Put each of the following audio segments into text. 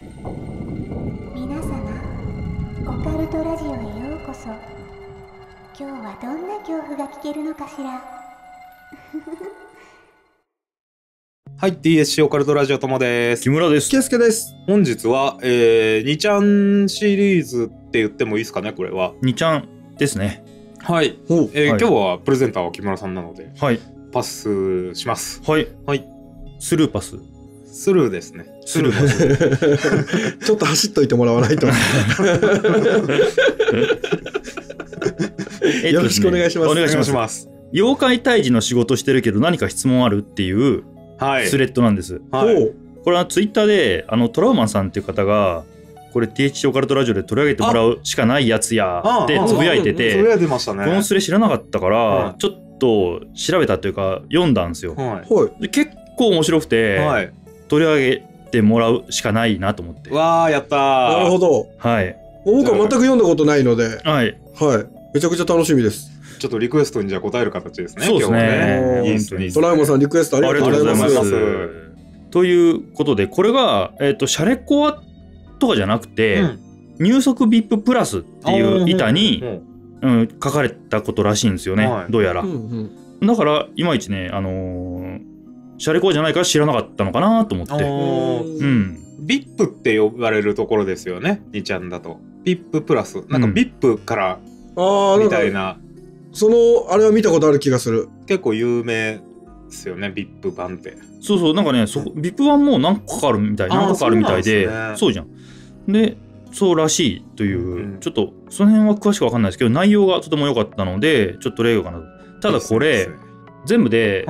皆様、オカルトラジオへようこそ。今日はどんな恐怖が聞けるのかしら。はい、 TSC オカルトラジオともです。木村です。圭介です。本日は、2ちゃんシリーズって言ってもいいですかね。これは2ちゃんですね。はい、はい、今日はプレゼンターは木村さんなので、はい、パスします。はい、はい、スルーパス。スルーですね。スルーちょっと走っといてもらわないと。よろしくお願いします。お願いします。妖怪退治の仕事してるけど何か質問あるっていうスレッドなんです、はいはい、これはツイッターでトラウマンさんっていう方がこれ THC オカルトラジオで取り上げてもらうしかないやつやってつぶやいてて、このスレ知らなかったから、はい、ちょっと調べたというか読んだんですよ、はい、で結構面白くて、はい、取り上げてもらうしかないなと思って。わー、やったー。なるほど、はい、僕は全く読んだことないので、はいはい、めちゃくちゃ楽しみです。ちょっとリクエストにじゃあ答える形ですね。そうですね。トラウマさんリクエストありがとうございます。ということで、これがシャレコアとかじゃなくて、入足ビッププラスっていう板に書かれたことらしいんですよね。どうやら。だからいまいちね、シャレコアじゃないから知らなかったのかなと思って。ビップって呼ばれるところですよね。2ちゃんだとビッププラス、なんかビップからみたいな。そのあれは見たことある気がする。結構有名ですよね、ビップ版って。そうそう、なんかね、ビップ版も何個かあるみたい、何個かあるみたいで、そうじゃん。で、そうらしいという、ちょっとその辺は詳しくわかんないですけど、内容がとても良かったので、ちょっと例ようかな。ただこれ、全部で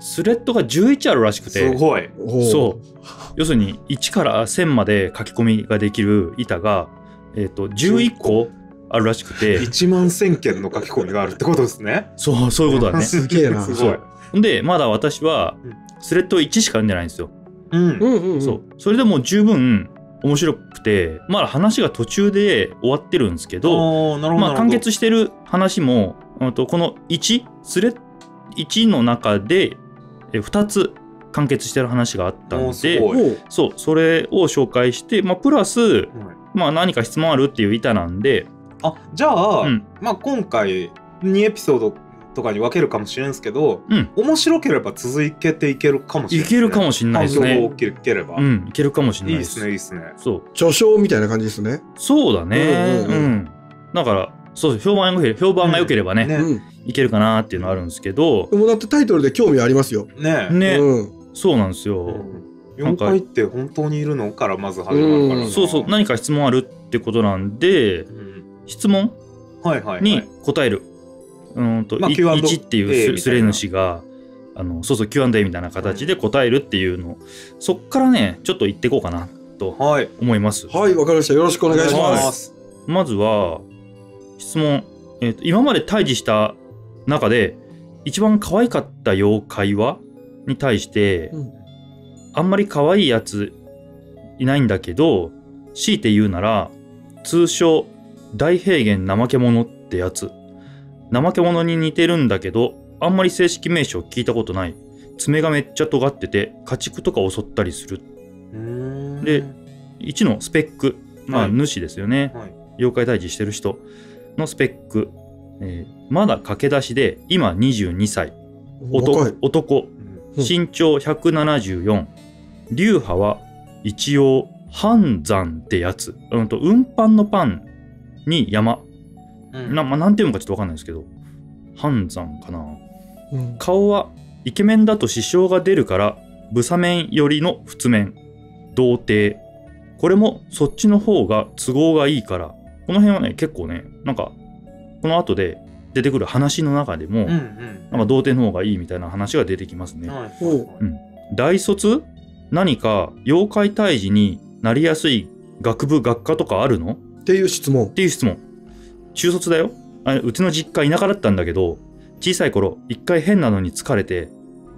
スレッドが11あるらしくて、すごい。そう。要するに1から1000まで書き込みができる板が、11個。あるらしくて1万1000件の書き込みがあるってことですね。そう、そういうことだね。すげえな。すごい。でまだ私はスレッド1しか読んでないんですよ。そう。それでも十分面白くて、まだ話が途中で終わってるんですけど、まあ完結してる話もこの1スレッド1の中で2つ完結してる話があったんで、そう、それを紹介して、まあプラスまあ何か質問あるっていう板なんで。あ、じゃあ、まあ今回2エピソードとかに分けるかもしれんですけど、面白ければ続けていけるかもしれない。いけるかもしれないですね。いければ。いけるかもしれないです。いいですね、いいですね。そう。序章みたいな感じですね。そうだね。だから、そう、評判が良ければね、いけるかなっていうのあるんですけど。でもだってタイトルで興味ありますよ。ね。ね。そうなんですよ。妖怪って本当にいるのからまず始まるから。そうそう。何か質問あるってことなんで。質問に答える1っていうスレ主がそうそう Q&A みたいな形で答えるっていうの、そっからねちょっと言っていこうかなと思います。はい、わかりました。よろしくお願いします。まずは質問、今まで退治した中で一番可愛かった妖怪はに対して、あんまり可愛いやついないんだけど、強いて言うなら通称大平原怠け者ってやつ。怠け者に似てるんだけど、あんまり正式名称聞いたことない。爪がめっちゃ尖ってて家畜とか襲ったりする。で1のスペック、まあ主ですよね、はい、妖怪退治してる人のスペック、まだ駆け出しで今22歳、男、身長174、流派は一応半山ってやつ、運搬のパンに山、まあ、なんていうのかちょっと分かんないですけど、半山かな、顔はイケメンだと支障が出るからブサメン寄りの普通面、童貞、これもそっちの方が都合がいいから。この辺はね結構ね、なんかこの後で出てくる話の中でも、なんか童貞の方がいいみたいな話が出てきますね。大卒？何か妖怪退治になりやすい学部学科とかあるの？っていう質問。中卒だよ。うちの実家田舎だったんだけど、小さい頃一回変なのに疲れて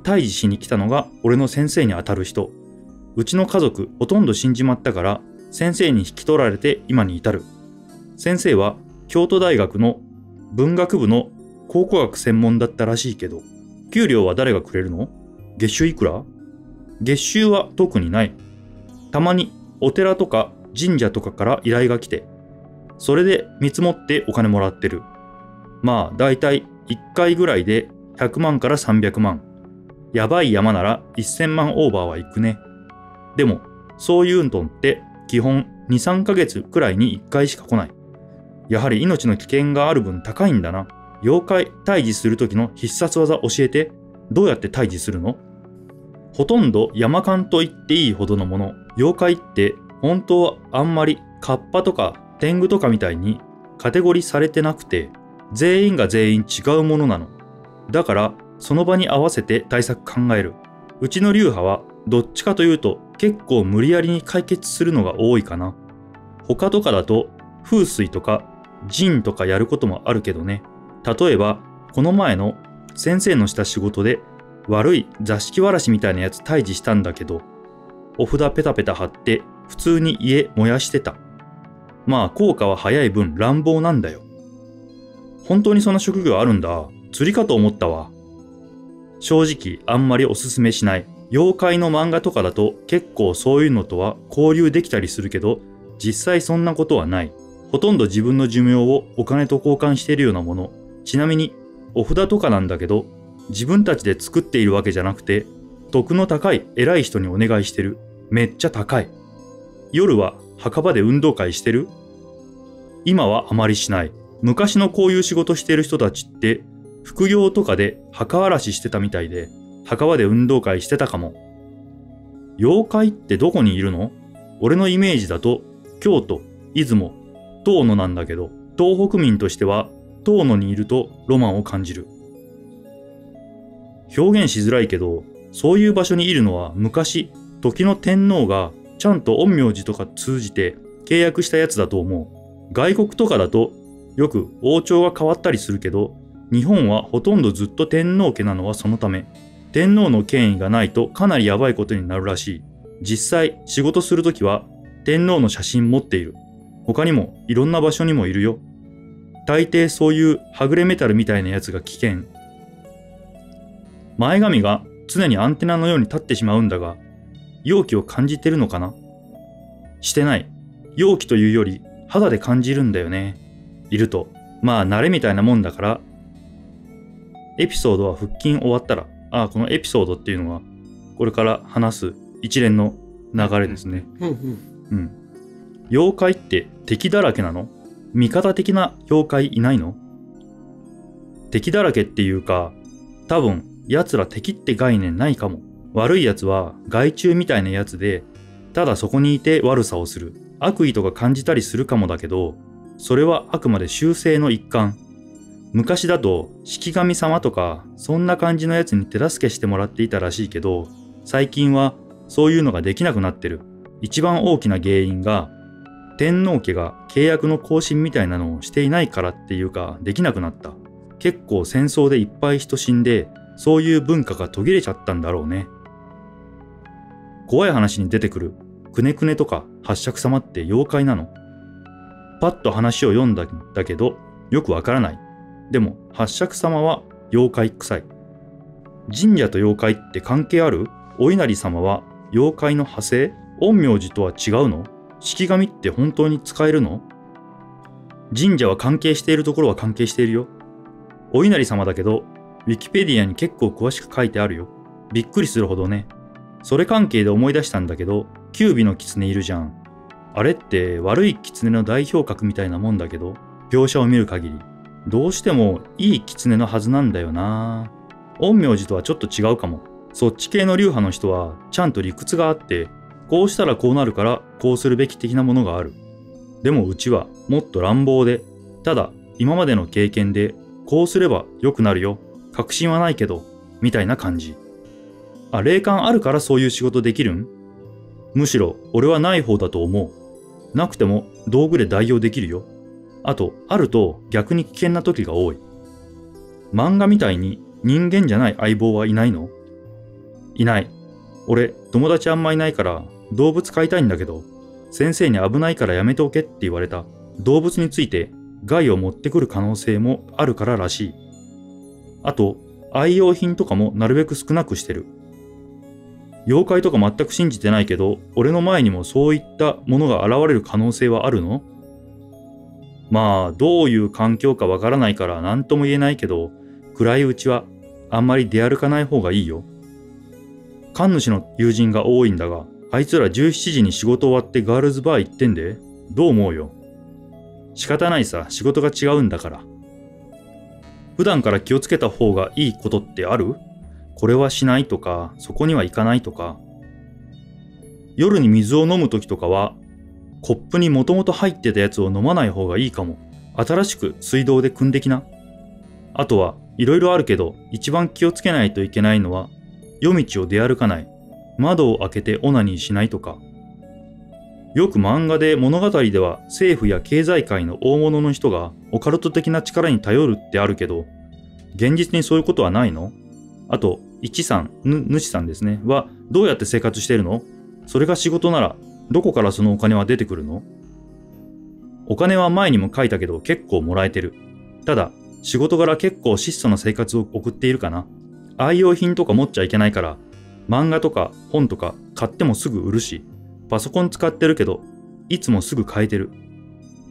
退治しに来たのが俺の先生にあたる人。うちの家族ほとんど死んじまったから先生に引き取られて今に至る。先生は京都大学の文学部の考古学専門だったらしいけど、給料は誰がくれるの？月収いくら？月収は特にない。たまにお寺とか神社とかから依頼が来て、それで見積もってお金もらってる。まあだいたい1回ぐらいで100万から300万。やばい山なら1000万オーバーはいくね。でもそういうのって基本2、3ヶ月くらいに1回しか来ない。やはり命の危険がある分高いんだな。妖怪退治する時の必殺技教えて。どうやって退治するの？ほとんど山間と言っていいほどのもの。妖怪って本当はあんまりカッパとか天狗とかみたいにカテゴリーされてなくて、全員が全員違うものなの。だからその場に合わせて対策考える。うちの流派はどっちかというと結構無理やりに解決するのが多いかな。他とかだと風水とか陣とかやることもあるけどね。例えばこの前の先生のした仕事で悪い座敷わらしみたいなやつ退治したんだけど、お札ペタペタ貼って普通に家燃やしてた。まあ効果は早い分乱暴なんだよ。本当にそんな職業あるんだ。釣りかと思ったわ。正直あんまりおすすめしない。妖怪の漫画とかだと結構そういうのとは交流できたりするけど、実際そんなことはない。ほとんど自分の寿命をお金と交換しているようなもの。ちなみにお札とかなんだけど、自分たちで作っているわけじゃなくて、徳の高い偉い人にお願いしてる。めっちゃ高い。夜は墓場で運動会してる？今はあまりしない。昔のこういう仕事してる人たちって副業とかで墓荒らししてたみたいで、墓場で運動会してたかも。妖怪ってどこにいるの？俺のイメージだと京都、出雲、遠野なんだけど、東北民としては遠野にいるとロマンを感じる。表現しづらいけど、そういう場所にいるのは昔時の天皇がちゃんと陰陽師とか通じて契約したやつだと思う。外国とかだとよく王朝が変わったりするけど、日本はほとんどずっと天皇家なのはそのため。天皇の権威がないとかなりやばいことになるらしい。実際仕事するときは天皇の写真持っている。他にもいろんな場所にもいるよ。大抵そういうはぐれメタルみたいなやつが危険。前髪が常にアンテナのように立ってしまうんだが、容器を感じてるのかな？してない。容器というより肌で感じるんだよね。いると。まあ慣れみたいなもんだから。エピソードは腹筋終わったら、このエピソードっていうのはこれから話す一連の流れですね。妖怪って敵だらけなの？味方的な妖怪いないの？敵だらけっていうか、多分奴ら敵って概念ないかも。悪い奴は害虫みたいなやつで、ただそこにいて悪さをする。悪意とか感じたりするかもだけど、それはあくまで修正の一環。昔だと式神様とかそんな感じのやつに手助けしてもらっていたらしいけど、最近はそういうのができなくなってる。一番大きな原因が天皇家が契約の更新みたいなのをしていないからっていうか、できなくなった。結構戦争でいっぱい人死んで、そういう文化が途切れちゃったんだろうね。怖い話に出てくるくねくねとか八尺様って妖怪なの？パッと話を読んだんだけどよくわからない。でも八尺様は妖怪臭い。神社と妖怪って関係ある？お稲荷様は妖怪の派生？陰陽師とは違うの？式神って本当に使えるの？神社は関係しているところは関係しているよ。お稲荷様だけど、ウィキペディアに結構詳しく書いてあるよ。びっくりするほどね。それ関係で思い出したんだけど、九尾の狐いるじゃん。あれって悪い狐の代表格みたいなもんだけど、描写を見る限り、どうしてもいい狐のはずなんだよな。陰陽師とはちょっと違うかも。そっち系の流派の人はちゃんと理屈があって、こうしたらこうなるからこうするべき的なものがある。でもうちはもっと乱暴で、ただ今までの経験でこうすれば良くなるよ。確信はないけど、みたいな感じ。霊感あるからそういう仕事できるん？むしろ俺はない方だと思う。なくても道具で代用できるよ。あと、あると逆に危険な時が多い。漫画みたいに人間じゃない相棒はいないの？いない。俺、友達あんまいないから動物飼いたいんだけど、先生に危ないからやめておけって言われた。動物について害を持ってくる可能性もあるかららしい。あと、愛用品とかもなるべく少なくしてる。妖怪とか全く信じてないけど、俺の前にもそういったものが現れる可能性はあるの？まあ、どういう環境かわからないから何とも言えないけど、暗いうちはあんまり出歩かない方がいいよ。神主の友人が多いんだが、あいつら17時に仕事終わってガールズバー行ってんで、どう思うよ。仕方ないさ、仕事が違うんだから。普段から気をつけた方がいいことってある？これはしないとか、そこには行かないとか。夜に水を飲む時とかは、コップにもともと入ってたやつを飲まない方がいいかも。新しく水道で汲んできな。あとはいろいろあるけど、一番気をつけないといけないのは、夜道を出歩かない。窓を開けてオナニーしないとか。よく漫画で物語では政府や経済界の大物の人がオカルト的な力に頼るってあるけど、現実にそういうことはないの？あと、主さんですね、はどうやって生活してるの？それが仕事ならどこからそのお金は出てくるの？お金は前にも書いたけど結構もらえてる。ただ、仕事柄結構質素な生活を送っているかな。愛用品とか持っちゃいけないから、漫画とか本とか買ってもすぐ売るし、パソコン使ってるけど、いつもすぐ変えてる。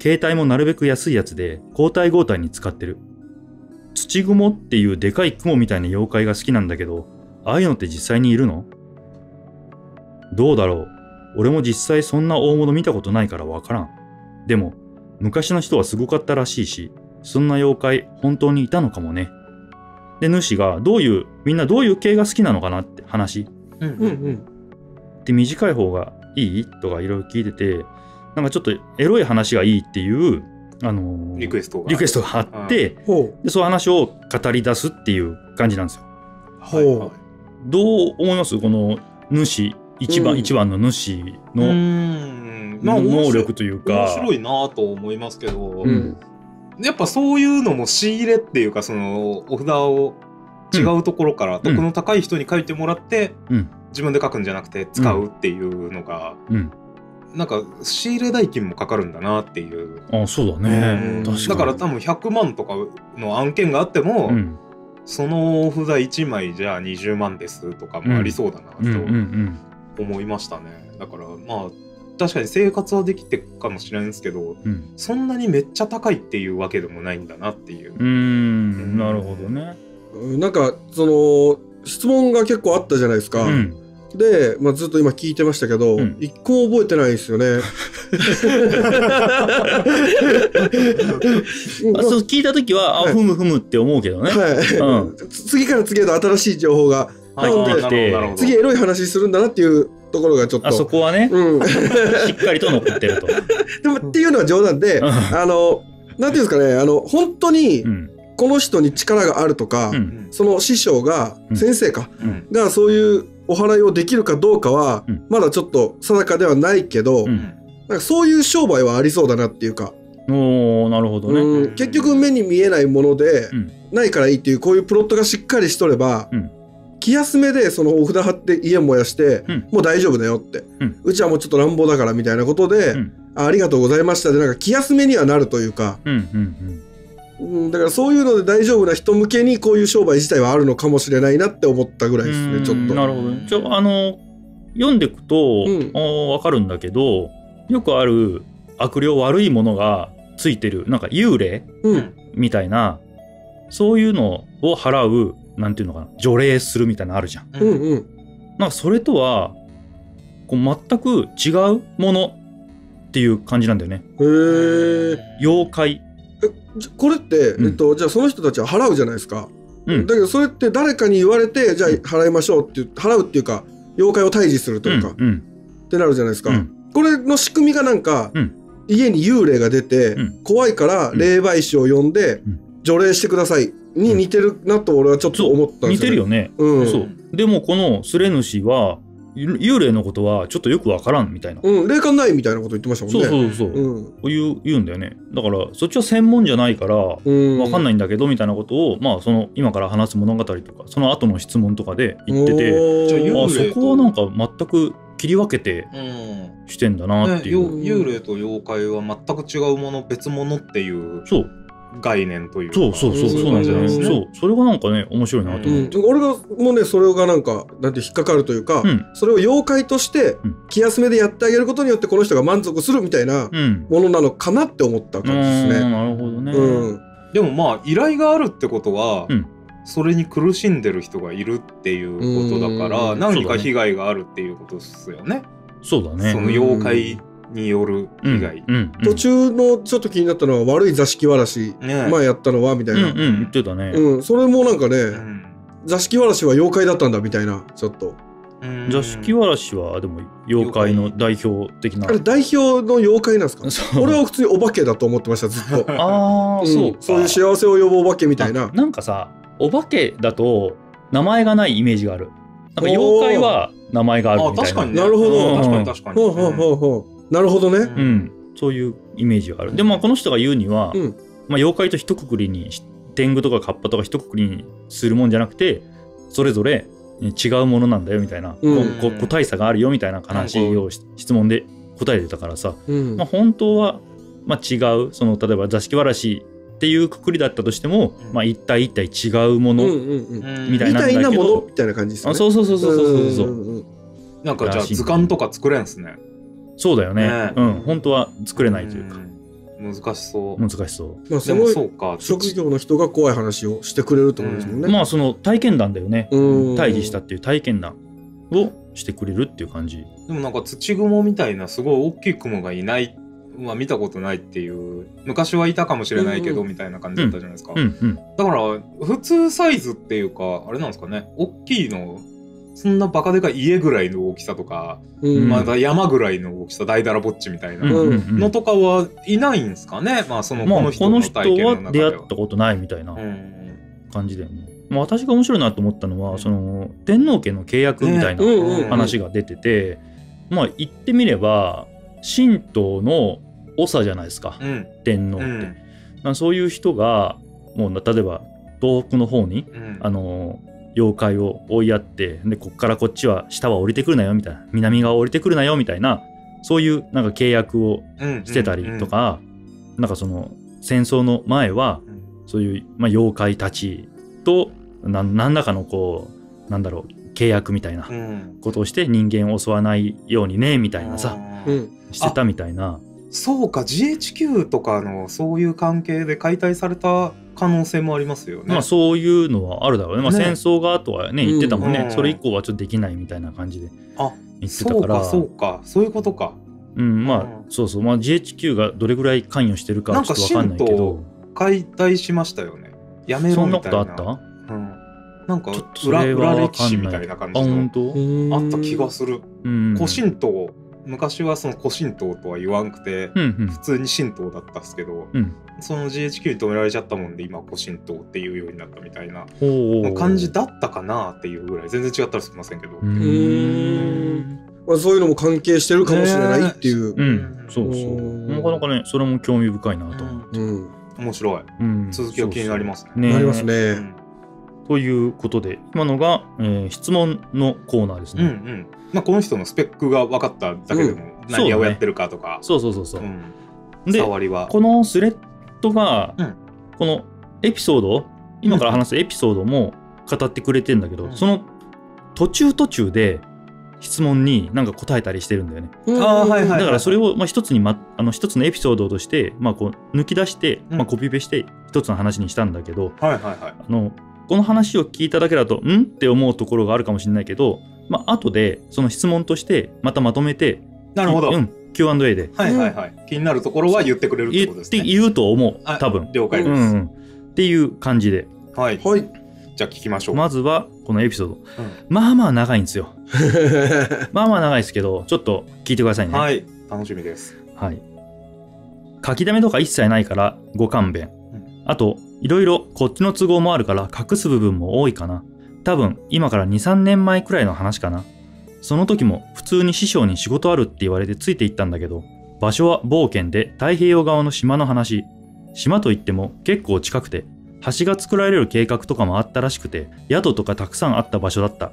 携帯もなるべく安いやつで交代交代に使ってる。土蜘蛛っていうでかい蜘蛛みたいな妖怪が好きなんだけど、ああいうのって実際にいるの？どうだろう。俺も実際そんな大物見たことないからわからん。でも、昔の人はすごかったらしいし、そんな妖怪本当にいたのかもね。で、主がみんなどういう系が好きなのかなって話。で、短い方がいいとかいろいろ聞いてて、なんかちょっとエロい話がいいっていう、リクエストがあって、で、その話を語り出すっていう感じなんですよ。どう思います？この主、一番の主の能力というか。面白いなと思いますけど、やっぱそういうのも仕入れっていうか、そのお札を違うところから得の高い人に書いてもらって、自分で書くんじゃなくて使うっていうのが、なんか仕入れ代金もかかるんだなっていう。あ、そうだね。だから多分100万とかの案件があっても、そのお札1枚じゃあ20万ですとかもありそうだなと思いましたね。だからまあ確かに生活はできてかもしれないんですけど、そんなにめっちゃ高いっていうわけでもないんだなっていう。なるほどね。なんかその質問が結構あったじゃないですか。で、まあ、ずっと今聞いてましたけど、一個も覚えてないですよね。そう聞いた時は、はい、あ、ふむふむって思うけどね。次から次へと新しい情報が入ってきて、次エロい話するんだなっていうところがちょっと、あそこはね、しっかりと残ってると。でもっていうのは冗談で、なんていうんですかね、本当に、この人に力があるとか、その師匠が、先生か、がそういうお祓いをできるかどうかは、まだちょっと定かではないけど、なんかそういう商売はありそうだなっていうか。なるほどね。結局目に見えないもので、ないからいいっていう、こういうプロットがしっかりしとれば、気休めでそのお札貼って家燃やして、もう大丈夫だよって、うちはもうちょっと乱暴だからみたいなことで、ありがとうございましたで、なんか気休めにはなるというか。だからそういうので大丈夫な人向けにこういう商売自体はあるのかもしれないなって思ったぐらいですね。ちょっとなるほど、ね、読んでいくと、分かるんだけど、よくある悪霊、悪いものがついてるなんか幽霊、みたいな、そういうのを払う、なんていうのかな、除霊するみたいなのあるじゃん。なんかそれとはこう全く違うものっていう感じなんだよね。妖怪。これって、じゃあその人たちは払うじゃないですか。だけどそれって誰かに言われて、じゃあ払いましょうって払うっていうか、妖怪を退治するというか、ってなるじゃないですか。これの仕組みがなんか、家に幽霊が出て、怖いから霊媒師を呼んで、除霊してくださいに似てるなと俺はちょっと思ったんですよね。似てるよね。でもこのスレ主は幽霊のことはちょっとよくわからんみたいな、霊感ないみたいなこと言ってましたもんね。言うんだよね。だからそっちは専門じゃないからわかんないんだけどみたいなことを、まあその今から話す物語とかその後の質問とかで言ってて、あ、そこはなんか全く切り分けてしてんだなっていう、ね、幽霊と妖怪は全く違うもの、別物っていう概念というか、そうなんじゃないですね。そう、それがなんかね面白いなと思って、俺がもうねそれがなんかなんて引っかかるというか、それを妖怪として気休めでやってあげることによってこの人が満足するみたいなものなのかなって思った感じですね。なるほどね。でもまあ依頼があるってことはそれに苦しんでる人がいるっていうことだから何か被害があるっていうことですよね。そうだね。その妖怪による被害、途中のちょっと気になったのは悪い座敷わらし前やったのはみたいな、言ってたね。それもなんかね、座敷わらしは妖怪だったんだみたいな、ちょっと座敷わらしはでも妖怪の代表的な、あれ代表の妖怪なんですか？俺は普通にお化けだと思ってましたずっと。ああ、そうか。そういう幸せを呼ぶお化けみたいな。なんかさ、お化けだと名前がないイメージがある。なんか妖怪は名前があるみたいな。なるほど。確かに確かに。ほうほうほうほう。なるほどね。そういうイメージがある。でもこの人が言うには、妖怪と一括りに天狗とかカッパとか一括りにするもんじゃなくて、それぞれ違うものなんだよみたいな、個体差があるよみたいな話を質問で答えてたからさ、本当は違う、その例えば座敷わらしっていうくくりだったとしても、一体一体違うものみたいなんだけど、みたいなものみたいな感じですね。そうそうそうそうそうそう。なんかじゃあ図鑑とか作れんすね。そうだよね。本当は作れないというか難しそう。難しそう。まあすごい職業の人が怖い話をしてくれるってことですもんね。まあその体験談だよね。退治したっていう体験談をしてくれるっていう感じ。でもなんか土蜘みたいなすごい大きい蜘がいないは見たことないっていう、昔はいたかもしれないけどみたいな感じだったじゃないですか。だから普通サイズっていうかあれなんですかね。大きいの。そんなバカでかい家ぐらいの大きさとか、まだ山ぐらいの大きさ、大だらぼっちみたいなのとかはいないんですかね。まあそのこの人の体験の中では、この人は出会ったことないみたいな感じだよね。私が面白いなと思ったのは、その天皇家の契約みたいな話が出てて、まあ言ってみれば神道の長じゃないですか、天皇って。そういう人がもう例えば東北の方に妖怪を追いやって、でこっからこっちは下は降りてくるなよみたいな、南側降りてくるなよみたいな、そういうなんか契約をしてたりとか、なんかその戦争の前はそういう、妖怪たちと何らかのこうなんだろう契約みたいなことをして人間を襲わないようにねみたいなさ、してたみたいな。そうか、 GHQ とかのそういう関係で解体された可能性もありますよね。まあそういうのはあるだろうね。まあ戦争があとはね言ってたもんね。それ以降はちょっとできないみたいな感じで言ってたから。そうか、そういうことか。まあそうそう、まあ GHQ がどれぐらい関与してるかちょっと分かんないけど、解体しましたよね。やめろみたいな。そんなことあった？なんか裏歴史みたいな感じのあった気がする。古神道、昔はその古神道とは言わんくて普通に神道だったっすけど、その GHQ に止められちゃったもんで今古神道っていうようになったみたいな感じだったかなっていうぐらい、全然違ったらすみませんけど、そういうのも関係してるかもしれないっていう。そうそう、なかなかねそれも興味深いなと思って、面白い。続きは気になりますね。なりますね。ということで今のが、質問のコーナーですね。この人のスペックが分かっただけでも何をやってるかとか、でこのスレッドが、このエピソード、今から話すエピソードも語ってくれてんだけど、その途中で質問に何か答えたりしてるんだよね。だからそれを一つのエピソードとして、こう抜き出して、コピペして一つの話にしたんだけど、この話を聞いただけだと「ん?」って思うところがあるかもしれないけど、後でその質問としてまたまとめて、なるほど、Q&A で気になるところは言ってくれるってことですね。って言うと思う、多分。了解です。っていう感じで、はい、じゃあ聞きましょう。まずはこのエピソード、まあまあ長いんですよ。まあまあ長いですけどちょっと聞いてくださいね。はい、楽しみです。はい。書き溜めとか一切ないからご勘弁。あといろいろこっちの都合もあるから隠す部分も多いかな。多分今から 2,3 年前くらいの話かな。その時も普通に師匠に仕事あるって言われてついていったんだけど、場所は冒険で太平洋側の島の話。島といっても結構近くて、橋が作られる計画とかもあったらしくて、宿とかたくさんあった場所だった。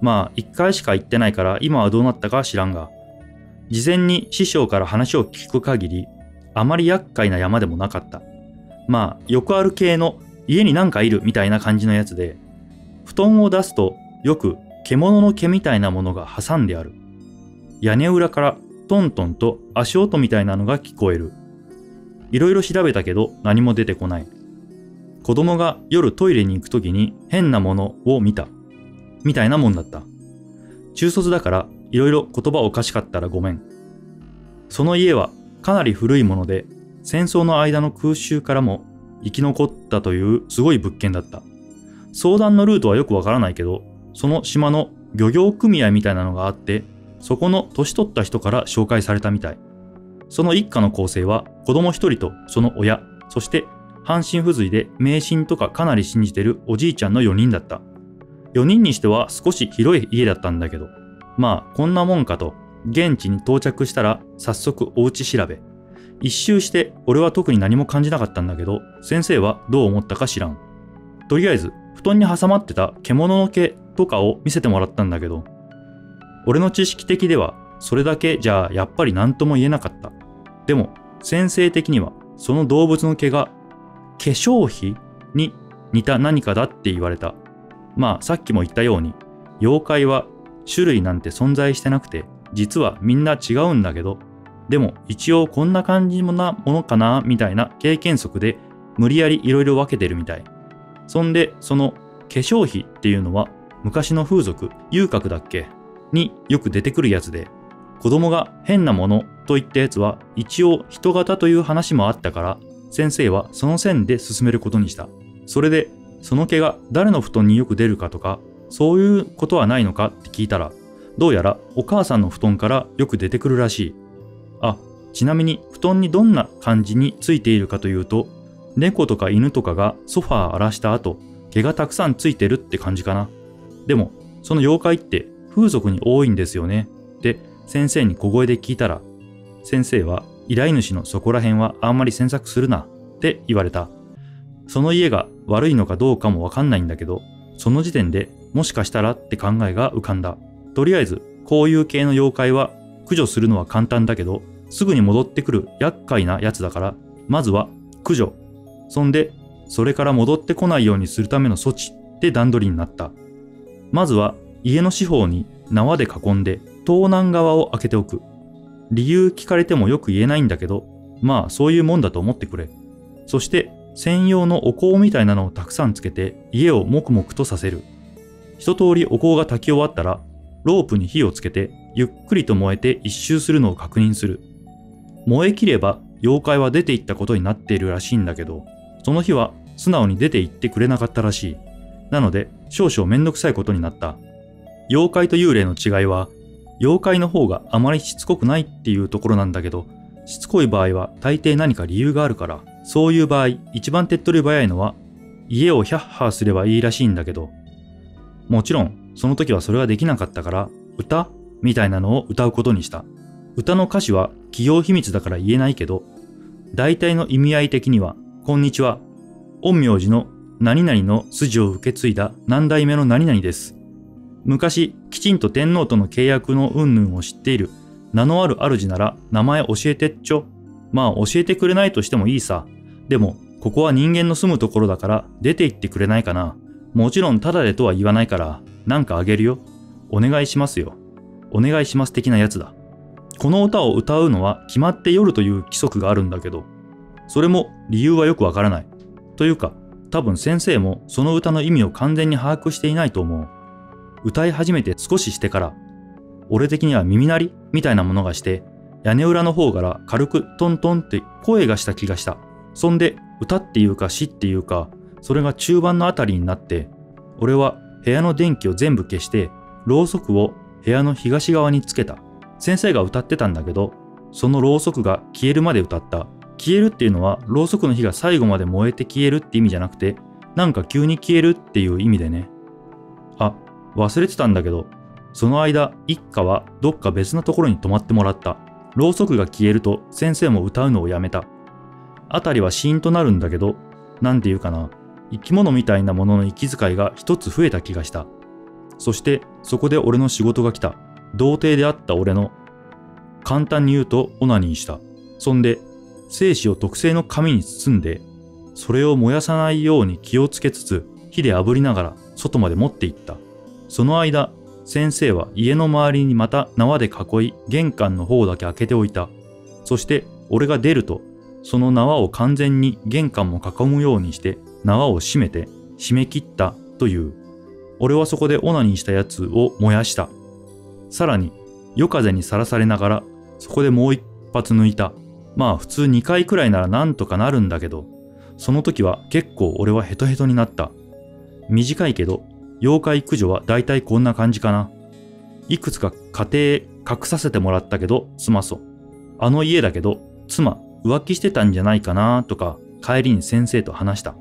まあ一回しか行ってないから今はどうなったか知らんが、事前に師匠から話を聞く限りあまり厄介な山でもなかった。まあよくある系の家になんかいるみたいな感じのやつで、布団を出すとよく獣の毛みたいなものが挟んである。屋根裏からトントンと足音みたいなのが聞こえる。いろいろ調べたけど何も出てこない。子供が夜トイレに行くときに変なものを見た。みたいなもんだった。中卒だからいろいろ言葉おかしかったらごめん。その家はかなり古いもので、戦争の間の空襲からも生き残ったというすごい物件だった。相談のルートはよくわからないけど、その島の漁業組合みたいなのがあって、そこの年取った人から紹介されたみたい。その一家の構成は子供一人とその親、そして半身不随で迷信とかかなり信じてるおじいちゃんの4人だった。4人にしては少し広い家だったんだけど、まあこんなもんかと現地に到着したら早速お家調べ。一周して俺は特に何も感じなかったんだけど、先生はどう思ったか知らん。とりあえず布団に挟まってた獣の毛とかを見せてもらったんだけど、俺の知識的ではそれだけじゃやっぱり何とも言えなかった。でも先生的にはその動物の毛が化粧皮に似た何かだって言われた。まあさっきも言ったように妖怪は種類なんて存在してなくて、実はみんな違うんだけど、でも一応こんな感じなものかなみたいな経験則で無理やりいろいろ分けてるみたい。そんでその化粧皮っていうのは昔の風俗、遊郭だっけによく出てくるやつで、子供が変なものと言ったやつは一応人型という話もあったから、先生はその線で進めることにした。それでその毛が誰の布団によく出るかとかそういうことはないのかって聞いたら、どうやらお母さんの布団からよく出てくるらしい。あ、ちなみに布団にどんな感じについているかというと、猫とか犬とかがソファー荒らした後毛がたくさんついてるって感じかな。でもその妖怪って風俗に多いんですよねって先生に小声で聞いたら、先生は依頼主のそこら辺はあんまり詮索するなって言われた。その家が悪いのかどうかもわかんないんだけど、その時点でもしかしたらって考えが浮かんだ。とりあえずこういう系の妖怪は駆除するのは簡単だけど、すぐに戻ってくる厄介なやつだから、まずは駆除。そんで、それから戻ってこないようにするための措置って段取りになった。まずは家の四方に縄で囲んで東南側を開けておく。理由聞かれてもよく言えないんだけど、まあそういうもんだと思ってくれ。そして専用のお香みたいなのをたくさんつけて家をもくもくとさせる。一通りお香が炊き終わったら、ロープに火をつけてゆっくりと燃えて一周するのを確認する。燃え切れば妖怪は出ていったことになっているらしいんだけど、その日は素直に出て行ってくれなかったらしい。なので少々めんどくさいことになった。妖怪と幽霊の違いは、妖怪の方があまりしつこくないっていうところなんだけど、しつこい場合は大抵何か理由があるから、そういう場合一番手っ取り早いのは家をヒャッハーすればいいらしいんだけど、もちろんその時はそれはできなかったから歌みたいなのを歌うことにした。歌の歌詞は企業秘密だから言えないけど、大体の意味合い的にはこんにちは、陰陽師の何々の筋を受け継いだ何代目の何々です。昔きちんと天皇との契約の云々を知っている名のある主なら名前教えてっちょ。まあ教えてくれないとしてもいいさ。でもここは人間の住むところだから出て行ってくれないかな。もちろんタダでとは言わないからなんかあげるよ。お願いしますよ。お願いします的なやつだ。この歌を歌うのは決まって夜という規則があるんだけど、それも理由はよくわからない。というか多分先生もその歌の意味を完全に把握していないと思う。歌い始めて少ししてから、俺的には耳鳴りみたいなものがして、屋根裏の方から軽くトントンって声がした気がした。そんで歌っていうか詩っていうか、それが中盤のあたりになって、俺は部屋の電気を全部消して、ろうそくを部屋の東側につけた。先生が歌ってたんだけど、そのろうそくが消えるまで歌った。消えるっていうのは、ろうそくの火が最後まで燃えて消えるって意味じゃなくて、なんか急に消えるっていう意味でね。あ、忘れてたんだけど、その間一家はどっか別のところに泊まってもらった。ろうそくが消えると先生も歌うのをやめた。あたりはシーンとなるんだけど、なんていうかな、生き物みたいなものの息遣いが一つ増えた気がした。そしてそこで俺の仕事が来た。童貞であった俺の、簡単に言うとオナニーした。そんで精子を特製の紙に包んで、それを燃やさないように気をつけつつ、火で炙りながら外まで持っていった。その間、先生は家の周りにまた縄で囲い、玄関の方だけ開けておいた。そして、俺が出ると、その縄を完全に玄関も囲むようにして、縄を閉めて、締め切ったという。俺はそこでオナニーしたやつを燃やした。さらに、夜風にさらされながら、そこでもう一発抜いた。まあ普通2回くらいならなんとかなるんだけど、その時は結構俺はヘトヘトになった。短いけど、妖怪駆除はだいたいこんな感じかな。いくつか家庭隠させてもらったけど、すまそう。あの家だけど、妻浮気してたんじゃないかなとか、帰りに先生と話した。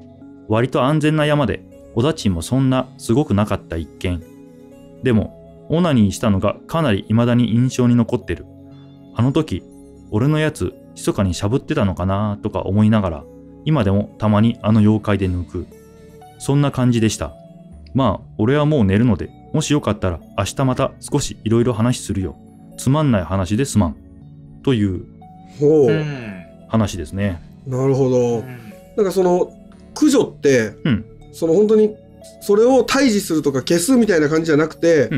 割と安全な山で、おだちもそんなすごくなかった一件。でも、オナニーしたのがかなり未だに印象に残ってる。あの時、俺のやつ、密かにしゃぶってたのかなとか思いながら、今でもたまにあの妖怪で抜く。そんな感じでした。まあ、俺はもう寝るので、もしよかったら明日また少しいろいろ話するよ。つまんない話ですまん。という話ですね。なるほど。なんかその、駆除って、その本当にそれを退治するとか消すみたいな感じじゃなくて、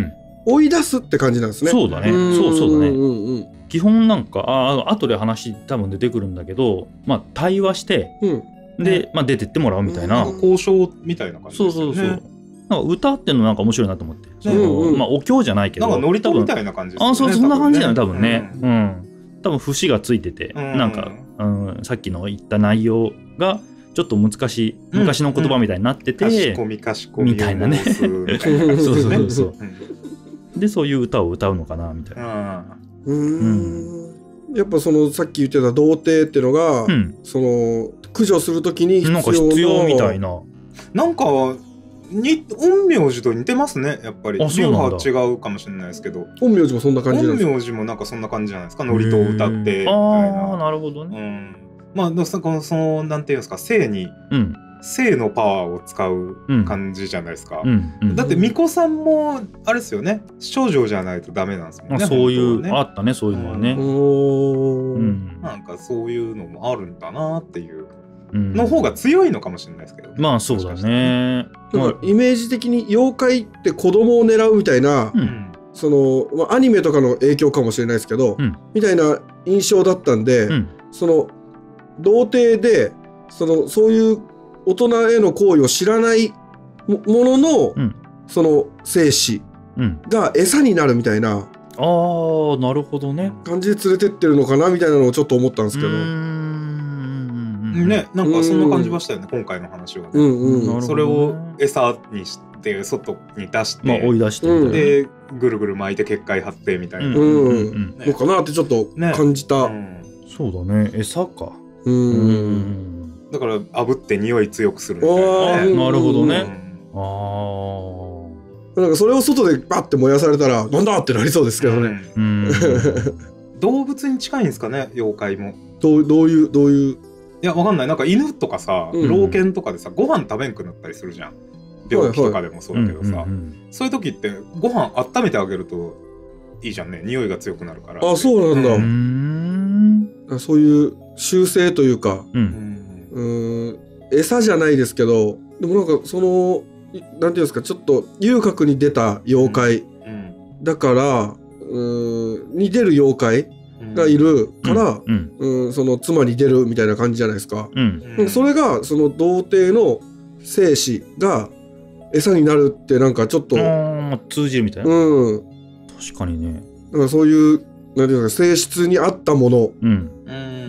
追い出すって感じなんですね。そうだね。そうだね。基本なんか、後で話多分出てくるんだけど、まあ、対話して、で、まあ、出てってもらうみたいな。交渉みたいな感じですね。そう。なんか歌ってのなんか面白いなと思って。まあ、お経じゃないけど。なんかノリタみたいな感じですね。そんな感じだね、多分ね。多分節がついてて、なんか、さっきの言った内容が、ちょっと難しい昔の言葉みたいになってて、みたいなね。そう。で、そういう歌を歌うのかなみたいな。やっぱそのさっき言ってた童貞ってのが、その駆除するときに必要な、なんか必要みたいな。なんかに陰陽師と似てますね、やっぱり。流派は違うかもしれないですけど。陰陽師もそんな感じなんですか。陰陽師もなんかそんな感じじゃないですか。ノリと歌ってみたいな。なるほどね。まあそのなんていうんですか、性に性のパワーを使う感じじゃないですか。だって巫女さんもあれですよね、少女じゃないとダメなんですもんね。そういうあったね、そういうのはね。なんかそういうのもあるんだなっていうの方が強いのかもしれないですけど。まあそうだね。イメージ的に妖怪って子供を狙うみたいな、そのアニメとかの影響かもしれないですけどみたいな印象だったんで、その童貞でそういう大人への行為を知らないものの、その精子が餌になるみたいな、なるほどね、感じで連れてってるのかなみたいなのをちょっと思ったんですけどね。なんかそんな感じましたよね、今回の話はね。それを餌にして外に出して、追い出して、でぐるぐる巻いて結界張ってみたいなのかなってちょっと感じた。そうだね、餌か。だから炙って匂い強くするみたいなね。なるほどね。なんかそれを外でバッて燃やされたらなんだってなりそうですけどね。動物に近いんですかね、妖怪も。どういういや、わかんない。なんか犬とかさ、老犬とかでさ、ご飯食べんくなったりするじゃん。病気とかでもそうだけどさ、そういう時ってご飯温めてあげるといいじゃんね、匂いが強くなるから。そうなんだ。そういう習性というか、餌じゃないですけど、でもなんかそのなんていうんですか、ちょっと遊郭に出た妖怪、だからに出る妖怪がいるから、その妻に出るみたいな感じじゃないですか。それがその童貞の精子が餌になるって、なんかちょっと通じるみたいな。確かにね。だからそういうなんていうか、性質に合ったもの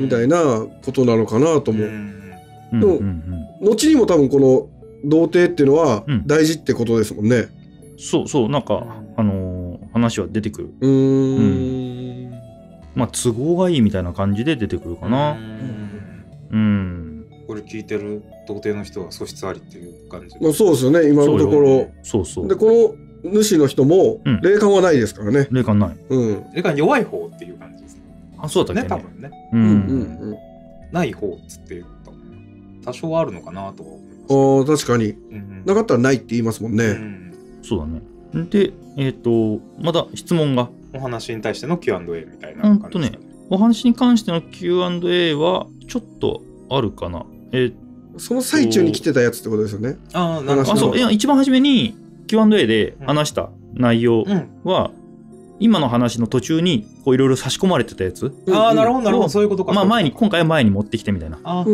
みたいなことなのかなと思う。でも後にも多分この童貞っていうのは大事ってことですもんね。そうなんか話は出てくる。まあ都合がいいみたいな感じで出てくるかな。これ聞いてる童貞の人は素質ありっていう感じ。そうですよね、今のところ。そうで、この主の人も霊感はないですからね。霊感ない。霊感弱い方っていう感じですね。そうだったね。多分ね。ない方っつって多少はあるのかなと思います。確かに。なかったらないって言いますもんね。そうだね。で、まだ質問が。お話に対しての Q&A みたいな感じですね。お話に関しての Q&A はちょっとあるかな。その最中に来てたやつってことですよね。ああ、そういや、一番初めに Q&A で話した内容は、今の話の途中にこういろいろ差し込まれてたやつ。ああ、なるほどなるほど、そういうことか。まあ前に、今回は前に持ってきてみたいな。ああ、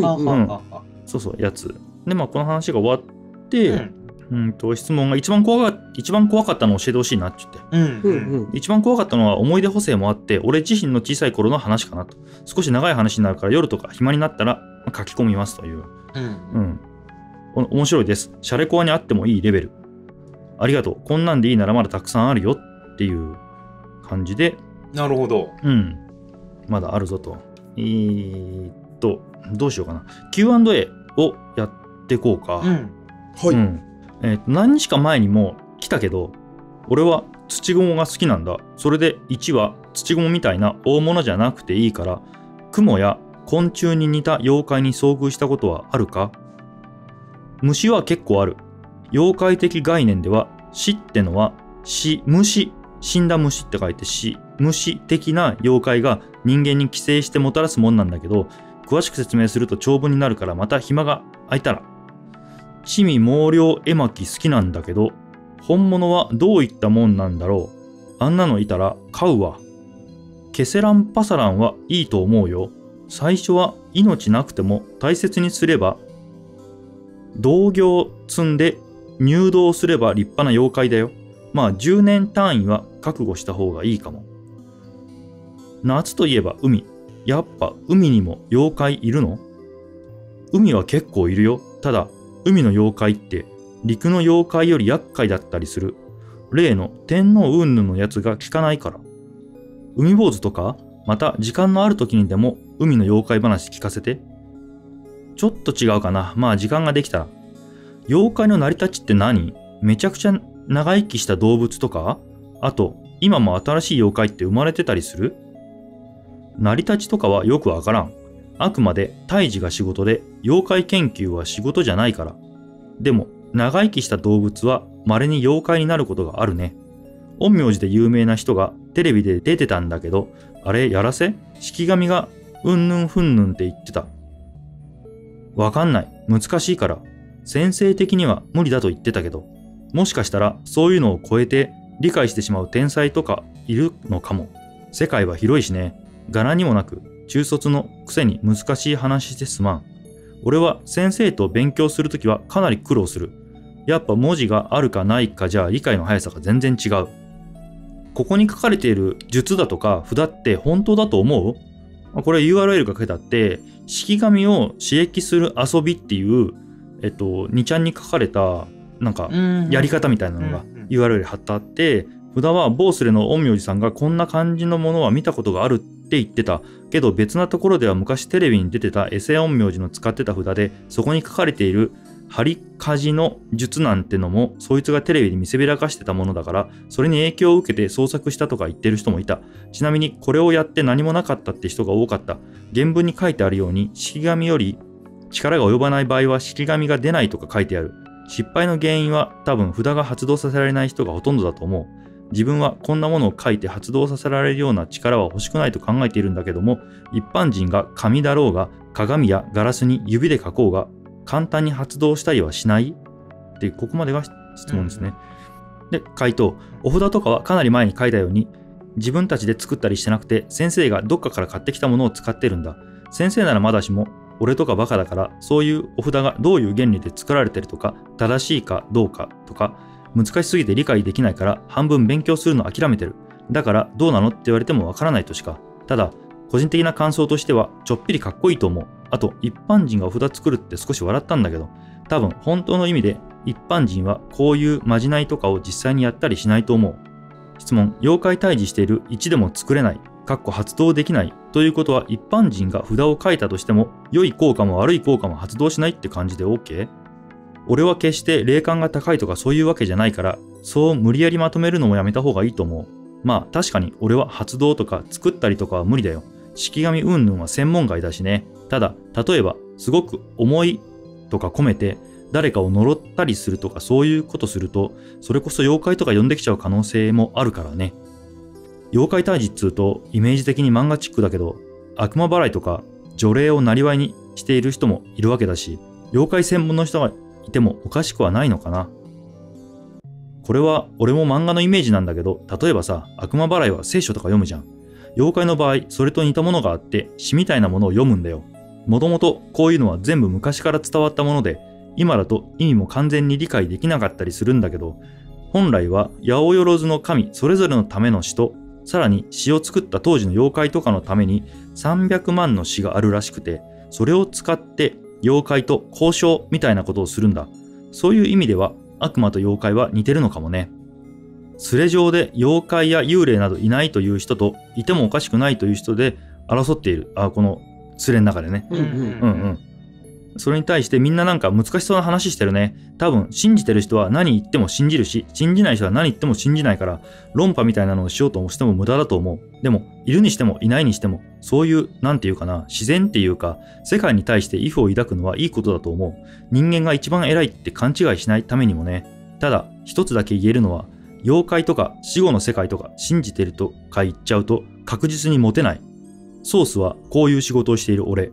そうそう、やつで、まあこの話が終わって、質問が一番怖かったのを教えてほしいなって言って、一番怖かったのは思い出補正もあって俺自身の小さい頃の話かなと。少し長い話になるから夜とか暇になったら書き込みますという、面白いです、シャレコアにあってもいいレベル、ありがとう、こんなんでいいならまだたくさんあるよっていう感じで、なるほど、うん、まだあるぞと。どうしようかな、 Q&A をやってこうか。はい、何日か前にも来たけど、俺は土蜘蛛が好きなんだ。それで1は土蜘蛛みたいな大物じゃなくていいから、蜘蛛や昆虫に似た妖怪に遭遇したことはあるか？虫は結構ある。妖怪的概念では死ってのは虫、死んだ虫って書いて死、虫的な妖怪が人間に寄生してもたらすもんなんだけど、詳しく説明すると長文になるからまた暇が空いたら。魑魅魍魎絵巻好きなんだけど、本物はどういったもんなんだろう。あんなのいたら買うわ。ケセランパサランはいいと思うよ。最初は命なくても大切にすれば、同業積んで入道すれば立派な妖怪だよ。まあ10年単位は覚悟した方がいいかも。夏といえば海。やっぱ海にも妖怪いるの？海は結構いるよ。ただ海の妖怪って陸の妖怪より厄介だったりする。例の天皇云々のやつが聞かないから。海坊主とか、また時間のある時にでも海の妖怪話聞かせて。ちょっと違うかな。まあ時間ができたら。妖怪の成り立ちって何？めちゃくちゃ長生きした動物とか？あと今も新しい妖怪って生まれてたりする？成り立ちとかはよくわからん。あくまで胎児が仕事で、妖怪研究は仕事じゃないから。でも、長生きした動物は稀に妖怪になることがあるね。陰陽師で有名な人がテレビで出てたんだけど、あれやらせ？式神がうんぬんふんぬんって言ってた。わかんない。難しいから。先生的には無理だと言ってたけど、もしかしたらそういうのを超えて理解してしまう天才とかいるのかも。世界は広いしね。柄にもなく。中卒のくせに難しい話してすまん。俺は先生と勉強するときはかなり苦労する。やっぱ文字があるかないかじゃ理解の速さが全然違う。ここに書かれている術だとか札って本当だと思う？これ URL が書いてあって、式紙を刺激する遊びっていう、2ちゃんに書かれた、なんか、やり方みたいなのが URL 貼ってあって、札はボースレの陰陽師さんがこんな感じのものは見たことがあるって言ってたけど、別なところでは昔テレビに出てたエセ陰陽師の使ってた札で、そこに書かれている張りかじの術なんてのもそいつがテレビで見せびらかしてたものだから、それに影響を受けて創作したとか言ってる人もいた。ちなみにこれをやって何もなかったって人が多かった。原文に書いてあるように、式紙より力が及ばない場合は式紙が出ないとか書いてある。失敗の原因は多分札が発動させられない人がほとんどだと思う。自分はこんなものを書いて発動させられるような力は欲しくないと考えているんだけども、一般人が紙だろうが鏡やガラスに指で書こうが簡単に発動したりはしないって、ここまでが質問ですね。で、回答。お札とかはかなり前に書いたように自分たちで作ったりしてなくて、先生がどっかから買ってきたものを使ってるんだ。先生ならまだしも俺とかバカだから、そういうお札がどういう原理で作られてるとか正しいかどうかとか難しすぎて理解できないから半分勉強するの諦めてる。だからどうなのって言われてもわからないとしか。ただ個人的な感想としてはちょっぴりかっこいいと思う。あと一般人がお札作るって少し笑ったんだけど、多分本当の意味で一般人はこういうまじないとかを実際にやったりしないと思う。質問。妖怪退治している1でも作れない、発動できないということは、一般人が札を書いたとしても良い効果も悪い効果も発動しないって感じで OK？俺は決して霊感が高いとかそういうわけじゃないから、そう無理やりまとめるのもやめた方がいいと思う。まあ確かに俺は発動とか作ったりとかは無理だよ。式紙云々は専門外だしね。ただ例えばすごく思いとか込めて誰かを呪ったりするとかそういうことすると、それこそ妖怪とか呼んできちゃう可能性もあるからね。妖怪退治っつうとイメージ的に漫画チックだけど、悪魔払いとか除霊を生業にしている人もいるわけだし、妖怪専門の人がいてもおかしくはないのかな。これは俺も漫画のイメージなんだけど、例えばさ、悪魔払いは聖書とか読むじゃん。妖怪の場合、それと似たものがあって詩みたいなものを読むんだよ。もともとこういうのは全部昔から伝わったもので、今だと意味も完全に理解できなかったりするんだけど、本来は八百万の神それぞれのための詩と、さらに詩を作った当時の妖怪とかのために300万の詩があるらしくて、それを使って妖怪と交渉みたいなことをするんだ。そういう意味では悪魔と妖怪は似てるのかもね。スレ上で妖怪や幽霊などいないという人と、いてもおかしくないという人で争っている。あ、このスレの中でね。それに対してみんななんか難しそうな話してるね。多分信じてる人は何言っても信じるし、信じない人は何言っても信じないから、論破みたいなのをしようとしても無駄だと思う。でもいるにしてもいないにしても、そういうなんていうかな、自然っていうか世界に対して畏怖を抱くのはいいことだと思う。人間が一番偉いって勘違いしないためにもね。ただ一つだけ言えるのは、妖怪とか死後の世界とか信じてるとか言っちゃうと確実にモテない。ソースはこういう仕事をしている俺。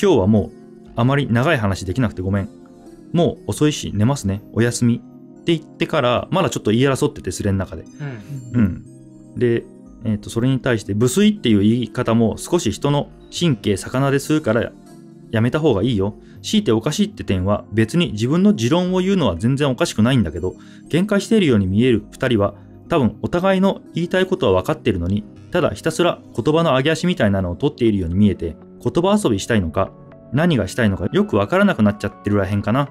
今日はもうあまり長い話できなくてごめん。もう遅いし寝ますね。おやすみ。って言ってからまだちょっと言い争ってて、スレの中で。で、それに対して無粋っていう言い方も少し人の神経魚でするからやめた方がいいよ。強いておかしいって点は、別に自分の持論を言うのは全然おかしくないんだけど、限界しているように見える2人は多分お互いの言いたいことは分かっているのに、ただひたすら言葉の上げ足みたいなのを取っているように見えて、言葉遊びしたいのか何がしたいのかよく分からなくなっちゃってるらへんかな。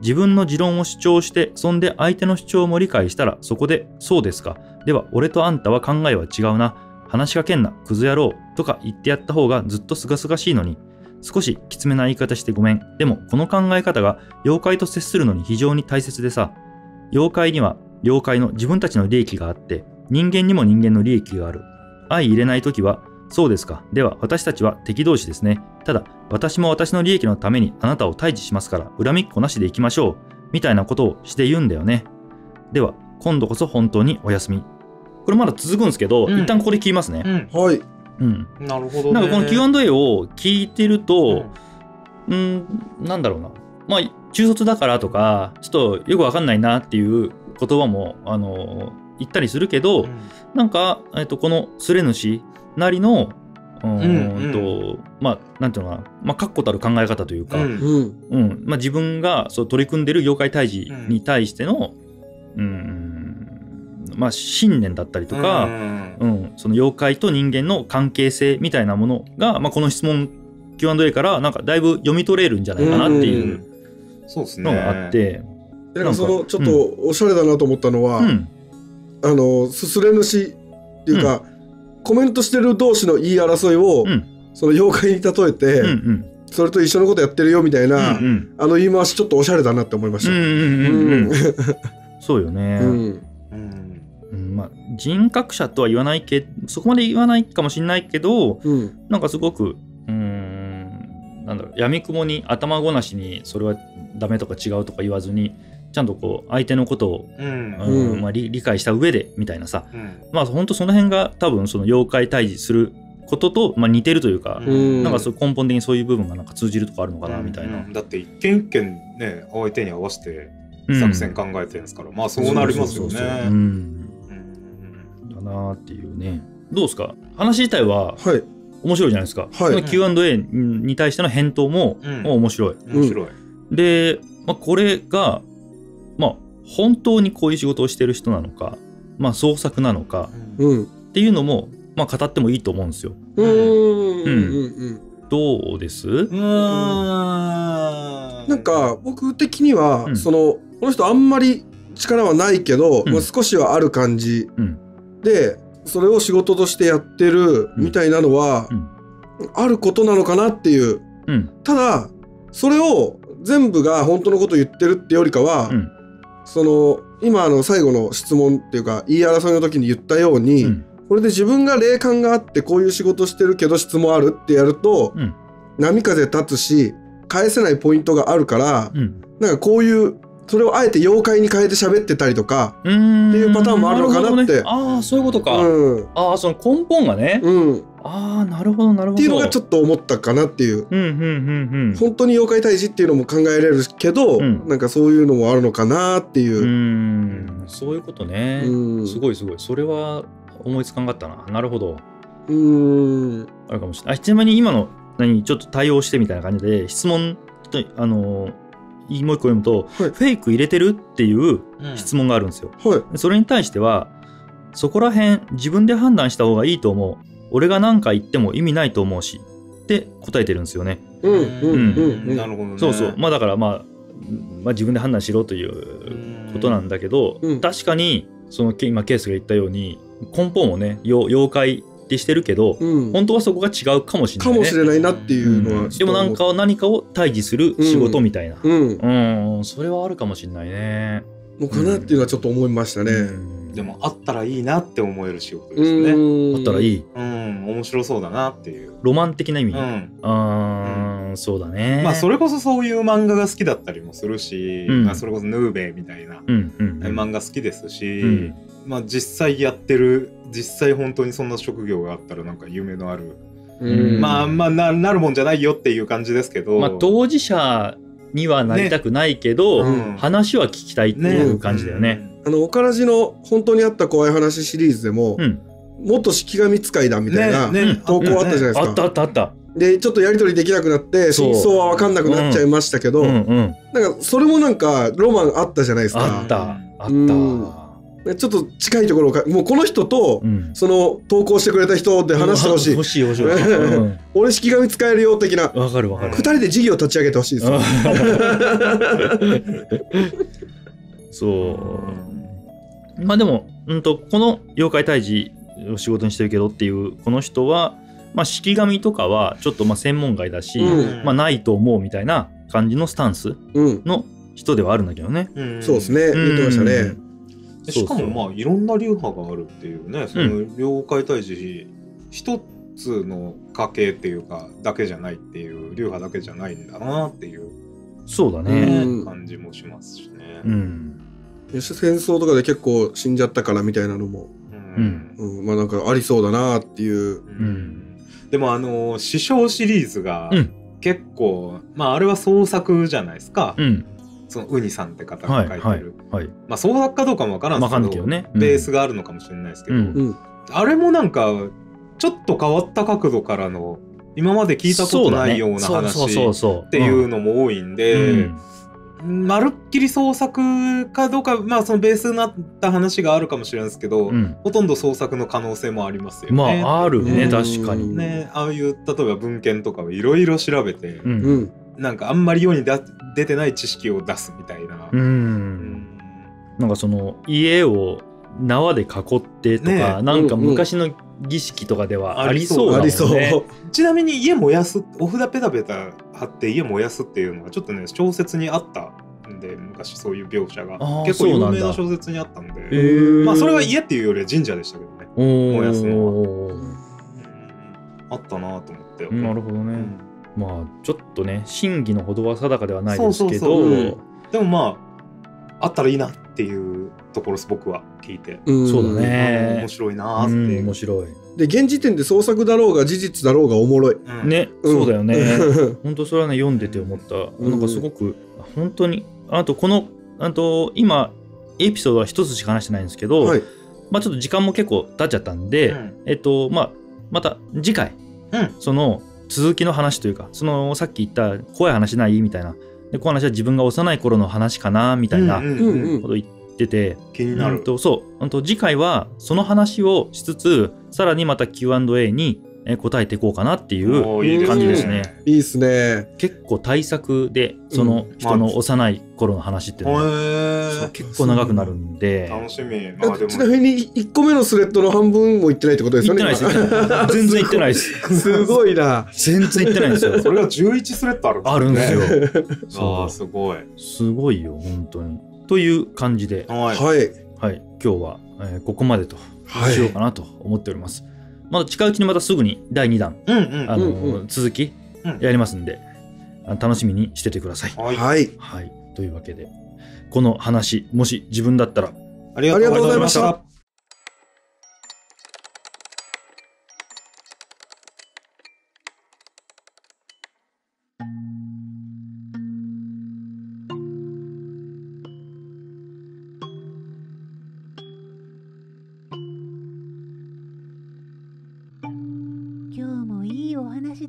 自分の持論を主張して、そんで相手の主張も理解したら、そこでそうですか、では俺とあんたは考えは違うな、話しかけんなクズ野郎とか言ってやった方がずっとすがすがしいのに。少しきつめな言い方してごめん。でもこの考え方が妖怪と接するのに非常に大切でさ、妖怪には妖怪の自分たちの利益があって、人間にも人間の利益がある。相入れない時は、そうですか、では私たちは敵同士ですね。ただ私も私の利益のためにあなたを退治しますから、恨みっこなしでいきましょう、みたいなことをして言うんだよね。では今度こそ本当におやすみ。これまだ続くんですけど、一旦ここで切りますね。はい。なるほどね。なんかこの Q&A を聞いてると、なんだろうな、まあ中卒だからとかちょっとよくわかんないなっていう言葉も言ったりするけど、なんかこのスレ主なりのまあなんていうのかな、まあ確固たる考え方というか、まあ自分がそう取り組んでる妖怪退治に対してのまあ信念だったりとか、その妖怪と人間の関係性みたいなものが、まあ、この質問 Q&A からなんかだいぶ読み取れるんじゃないかなっていうのがあって、なんかそのちょっとおしゃれだなと思ったのは、すすれ主っていうか、コメントしてる同士の言い争いを、その妖怪に例えて、それと一緒のことやってるよみたいな、あの言い回しちょっとおしゃれだなって思いました。そうよね。まあ、人格者とは言わないけ、そこまで言わないかもしれないけど、なんかすごくなんだろう、やみくもに頭ごなしにそれはダメとか違うとか言わずに、ちゃんとこう相手のことを理解した上でみたいなさ、まあ本当その辺が多分その妖怪退治することと、まあ、似てるというか、なんかそう根本的にそういう部分がなんか通じるとかあるのかなみたいな。だって一件一件ね、相手に合わせて作戦考えてるんですから、まあそうなりますよね。なっていうね。どうですか、話自体は面白いじゃないですか。その Q&A に対しての返答も面白い。で、まあ、これが、まあ、本当にこういう仕事をしてる人なのか、まあ、創作なのかっていうのも、まあ、語ってもいいと思うんですよ。どうです？なんか僕的には、この人あんまり力はないけど、まあ、少しはある感じ。でそれを仕事としてやってるみたいなのは、あることなのかなっていう、ただそれを全部が本当のことを言ってるってよりかは、その今の最後の質問っていうか言い争いの時に言ったように、これで自分が霊感があってこういう仕事してるけど質問あるってやると、波風立つし返せないポイントがあるから、なんかこういう。それをあえて妖怪に変えて喋ってたりとかっていうパターンもあるのかなって。ああ、そういうことか。ああ、その根本がね。ああ、なるほどなるほど。っていうのがちょっと思ったかなっていう。本当に妖怪退治っていうのも考えられるけど、うん、なんかそういうのもあるのかなっていう。そういうことね。すごいすごい。それは思いつかんかったな。なるほど。あるかもしれない。ちなみに今の何ちょっと対応してみたいな感じで質問ともう一個読むと、はい、フェイク入れてるっていう質問があるんですよ。はい、それに対してはそこら辺自分で判断した方がいいと思う。俺が何か言っても意味ないと思うしって答えてるんですよね。なるほどね。そうそう。まあだからまあ自分で判断しろということなんだけど、確かにその今ケースが言ったように根本をね妖怪ってしてるけど、本当はそこが違うかもしれないね。かもしれないなっていうのは。でも何かを対峙する仕事みたいな。それはあるかもしれないね。のかなっていうのはちょっと思いましたね。でもあったらいいなって思える仕事ですね。あったらいい。面白そうだなっていう。ロマン的な意味。そうだね。まあそれこそそういう漫画が好きだったりもするし、それこそヌーベイみたいな漫画好きですし、まあ実際やってる実際本当にそんな職業があったらなんか夢のある。まあなるもんじゃないよっていう感じですけど。まあ当事者にはなりたくないけど、話は聞きたいっていう感じだよね。おからじの本当にあった怖い話シリーズでも、元式神使いだみたいな投稿あったじゃないですか。あったあったあった。でちょっとやり取りできなくなって真相は分かんなくなっちゃいましたけど、なんかそれもなんかロマンあったじゃないですか。あったあった。ちょっと近いところをもうこの人とその投稿してくれた人で話してほしい。欲しい欲しい。俺式神使えるよ的な。わかるわかる。2人で事業立ち上げてほしいです。そうまあでも、この妖怪退治を仕事にしてるけどっていうこの人は、まあ、式神とかはちょっとまあ専門外だし、まあ、ないと思うみたいな感じのスタンスの人ではあるんだけどね。そうですね、言ってましたね。しかもまあいろんな流派があるっていうね。その妖怪退治一つの家系っていうかだけじゃないっていう流派だけじゃないんだなっていうそうだね感じもしますしね。戦争とかで結構死んじゃったからみたいなのも、まあなんかありそうだなっていう。でも師匠シリーズが結構、まああれは創作じゃないですか。そのウニさんって方が書いてる。まあ創作かどうかもわからんですけど、ベースがあるのかもしれないですけど、あれもなんかちょっと変わった角度からの今まで聞いたことないような話っていうのも多いんで。まるっきり創作かどうか、まあそのベースになった話があるかもしれないですけど、ほとんど創作の可能性もありますよね。まああるね、確かにね。ああいう例えば文献とかをいろいろ調べて、なんかあんまり世に出てない知識を出すみたいな。なんかその家を縄で囲ってとか、なんか昔の儀式とかではありそうだもんね。ちなみに家燃やす、お札ペタペタ貼って家燃やすっていうのがちょっとね小説にあったんで、昔そういう描写が結構有名な小説にあったんで、まあそれは家っていうよりは神社でしたけどね、燃やすのはあったなと思って。なるほどね。まあちょっとね真偽のほどは定かではないですけど、でもまああったらいいなっていうところです、僕は聞いて。そうだね、面白いなーって。面白いで、現時点で創作だろうが事実だろうがおもろいね。そうだよね。本当それはね読んでて思った。なんかすごく本当に、あとこの今エピソードは一つしか話してないんですけど、まあちょっと時間も結構経っちゃったんで、また次回その続きの話というか、そのさっき言った怖い話ないみたいな、でこの話は自分が幼い頃の話かなみたいなこと言ってて、気になる。そう、次回はその話をしつつ、さらにまた Q&A に答えていこうかなっていう感じですね。いいですね。結構対策でその人の幼い頃の話って結構長くなるんで楽しみ。ちなみに1個目のスレッドの半分も言ってないってことですよね。言ってないです。全然言ってないです。すごいな。全然言ってないんですよ。それが11スレッドあるんですよ。ああすごい。すごいよ本当に。という感じで、はい、今日はここまでとしようかなと思っております。まだ近いうちにまたすぐに第2弾続きやりますんで、楽しみにしててください。はい、というわけでこの話もし自分だったらありがとうございました。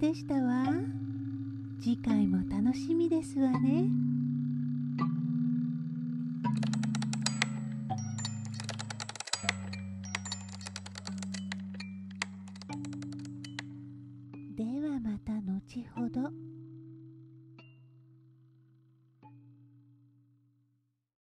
でしたわ。次回も楽しみですわね。ではまた後ほど。